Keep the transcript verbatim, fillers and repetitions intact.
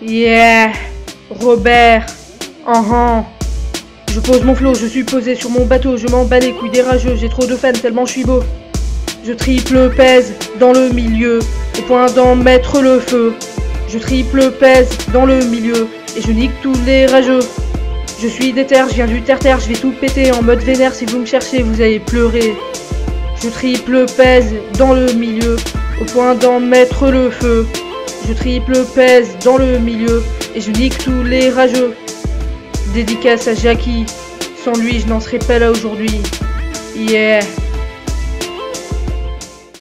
Yeah, Robert. Uhum. Je pose mon flot, je suis posé sur mon bateau, je m'en bats les couilles des rageux, j'ai trop de fans tellement je suis beau. Je triple pèse dans le milieu, au point d'en mettre le feu. Je triple pèse dans le milieu, et je nique tous les rageux. Je suis déter, je viens du terre-terre, je vais tout péter en mode vénère, si vous me cherchez vous allez pleurer. Je triple pèse dans le milieu, au point d'en mettre le feu. Je triple pèse dans le milieu, et je nique tous les rageux. Dédicace à Jackie, sans lui je n'en serais pas là aujourd'hui. Yeah.